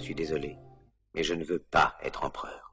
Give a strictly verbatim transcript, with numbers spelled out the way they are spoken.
Je suis désolé, mais je ne veux pas être empereur.